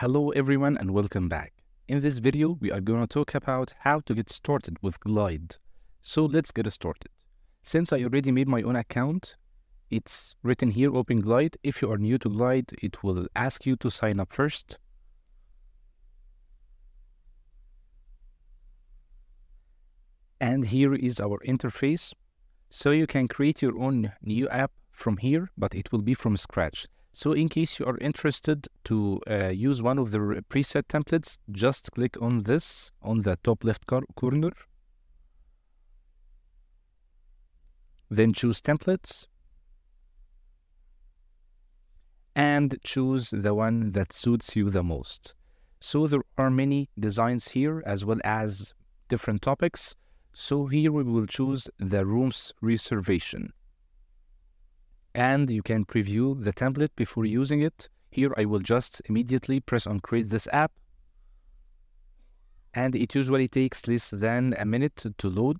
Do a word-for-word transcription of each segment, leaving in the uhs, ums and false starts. Hello everyone and welcome back. In this video we are going to talk about how to get started with Glide. So let's get started. Since I already made my own account, it's written here open Glide. If you are new to Glide, it will ask you to sign up first. And here is our interface. So you can create your own new app from here, but it will be from scratch. So in case you are interested to uh, use one of the preset templates, just click on this on the top left corner. Then choose templates. And choose the one that suits you the most. So there are many designs here as well as different topics. So here we will choose the room's reservation. And you can preview the template before using it. Here I will just immediately press on create this app. And it usually takes less than a minute to load.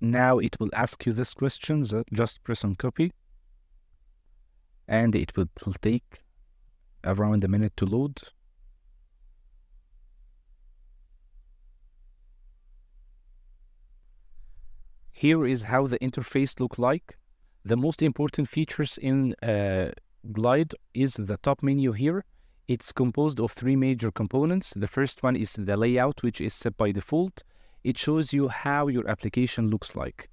Now it will ask you this question, so just press on copy. And it will take around a minute to load. Here is how the interface looks like. The most important features in uh, Glide is the top menu here. It's composed of three major components. The first one is the layout, which is set by default. It shows you how your application looks like.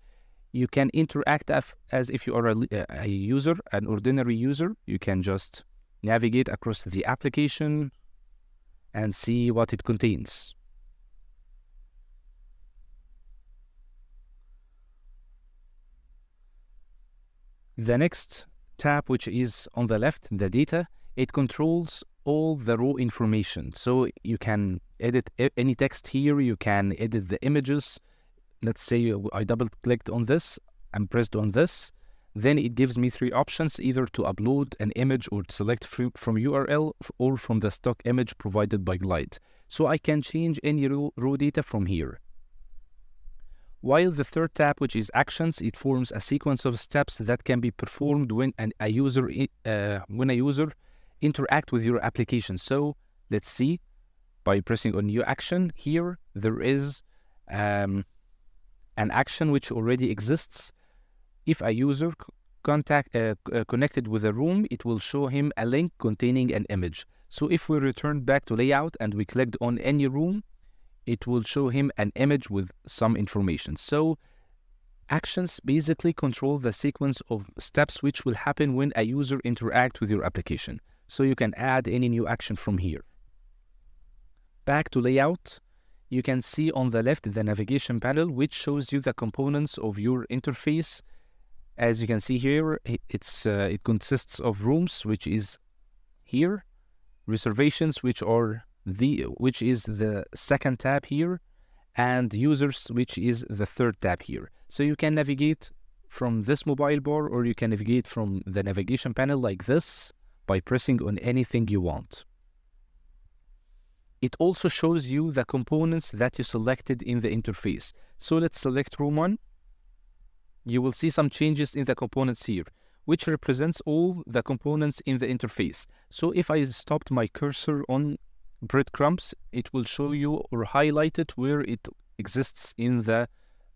You can interact as if you are a, a user, an ordinary user. You can just navigate across the application and see what it contains. The next tab, which is on the left, the data, it controls all the raw information. So you can edit any text here, you can edit the images. Let's say I double clicked on this and pressed on this. Then it gives me three options, either to upload an image or to select from U R L or from the stock image provided by Glide. So I can change any raw, raw data from here. While the third tab, which is actions, it forms a sequence of steps that can be performed when an, a user uh, when a user interacts with your application. So let's see, by pressing on new action here, there is um, an action which already exists. If a user contact, uh, connected with a room, it will show him a link containing an image. So if we return back to layout and we clicked on any room, it will show him an image with some information. So actions basically control the sequence of steps which will happen when a user interacts with your application. So you can add any new action from here. Back to layout, you can see on the left the navigation panel, which shows you the components of your interface. As you can see here, it's uh, it consists of rooms, which is here, reservations, which are the which is the second tab here, and users, which is the third tab here. So you can navigate from this mobile bar, or you can navigate from the navigation panel like this by pressing on anything you want. It also shows you the components that you selected in the interface. So let's select room one. You will see some changes in the components here, which represents all the components in the interface. So if I stopped my cursor on breadcrumbs, it will show you or highlight it where it exists in the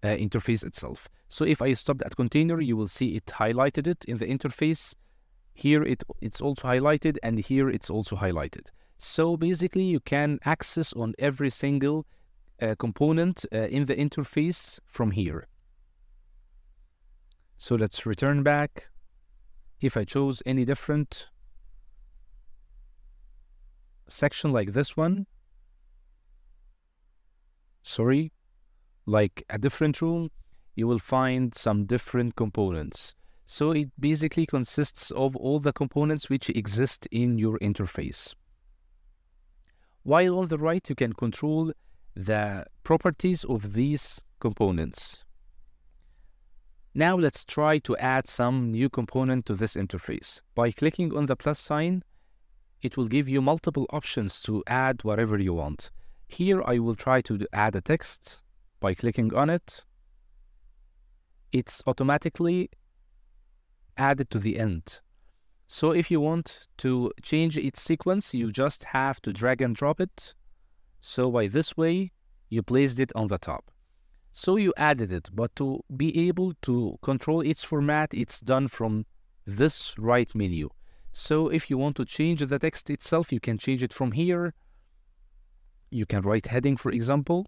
uh, interface itself. So if I stopped at container, you will see it highlighted it in the interface. Here it, it's also highlighted, and here it's also highlighted. So basically you can access on every single uh, component uh, in the interface from here. So let's return back. If I chose any different section like this one, sorry, like a different room, you will find some different components. So it basically consists of all the components which exist in your interface. While on the right, you can control the properties of these components. Now let's try to add some new component to this interface. By clicking on the plus sign, it will give you multiple options to add whatever you want. Here I will try to add a text. By clicking on it, it's automatically added to the end. So if you want to change its sequence, you just have to drag and drop it. So by this way, you placed it on the top. So you added it, but to be able to control its format, it's done from this right menu. So if you want to change the text itself, you can change it from here. You can write heading, for example,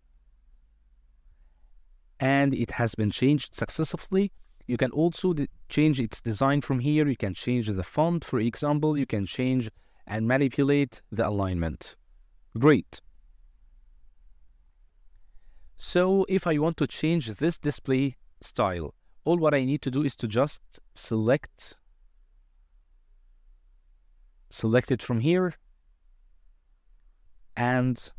and it has been changed successfully. You can also change its design from here. You can change the font, for example. You can change and manipulate the alignment. Great. So if I want to change this display style, all what I need to do is to just select, select it from here, and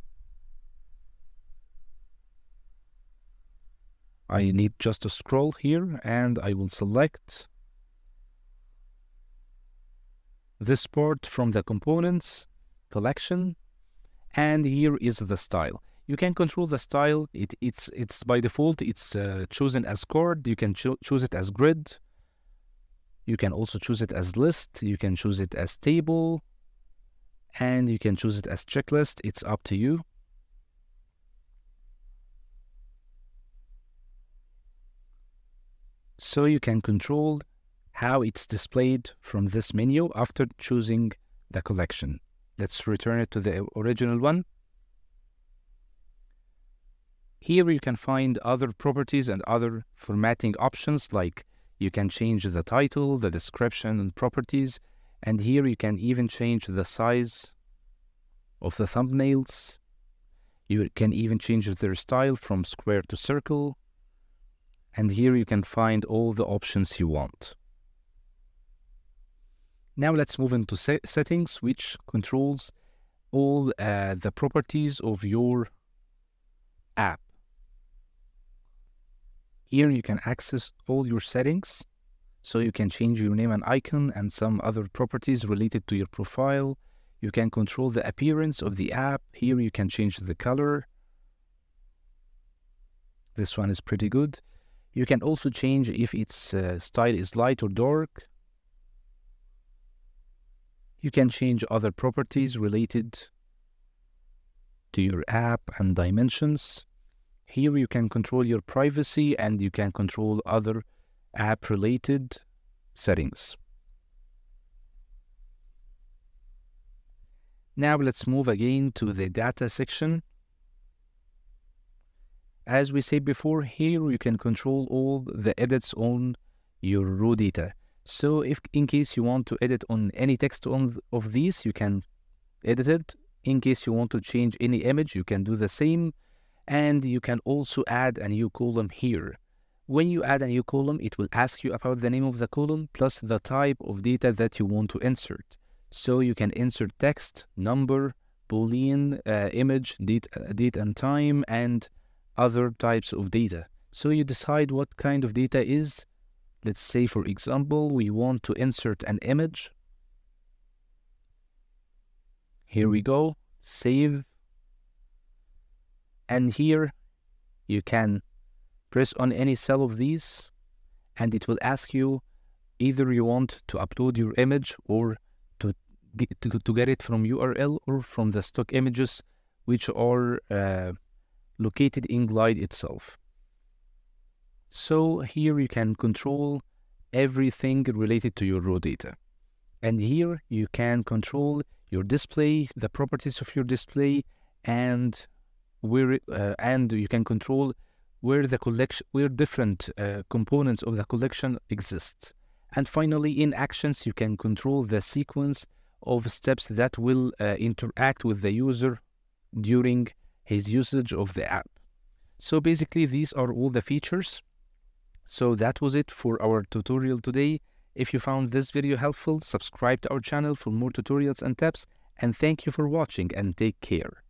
I need just to scroll here, and I will select this part from the components collection, and here is the style. You can control the style. It, it's, it's by default, it's uh, chosen as chord. You can cho choose it as grid. You can also choose it as list. You can choose it as table, and you can choose it as checklist. It's up to you. So you can control how it's displayed from this menu after choosing the collection. Let's return it to the original one. Here you can find other properties and other formatting options, like you can change the title, the description, and properties. And here you can even change the size of the thumbnails. You can even change their style from square to circle. And here you can find all the options you want. Now let's move into se settings, which controls all uh, the properties of your app. Here you can access all your settings. So you can change your name and icon and some other properties related to your profile. You can control the appearance of the app. Here you can change the color. This one is pretty good. You can also change if its uh, style is light or dark. You can change other properties related to your app and dimensions. Here you can control your privacy, and you can control other app-related settings. Now let's move again to the data section. As we said before, here you can control all the edits on your raw data. So if in case you want to edit on any text on, of these, you can edit it. In case you want to change any image, you can do the same. And you can also add a new column here. When you add a new column, it will ask you about the name of the column plus the type of data that you want to insert. So you can insert text, number, Boolean, uh, image, date, date and time, and other types of data. So you decide what kind of data is. Let's say, for example, we want to insert an image. Here we go, save. And here you can press on any cell of these, and it will ask you either you want to upload your image or to get, to, to get it from U R L or from the stock images, which are uh, located in Glide itself. So here you can control everything related to your raw data. And here you can control your display, the properties of your display, and where uh, and you can control where the collection, where different uh, components of the collection exist. And finally, in actions, you can control the sequence of steps that will uh, interact with the user during his usage of the app. So basically, these are all the features. So that was it for our tutorial today. If you found this video helpful, subscribe to our channel for more tutorials and tips. And thank you for watching, and take care.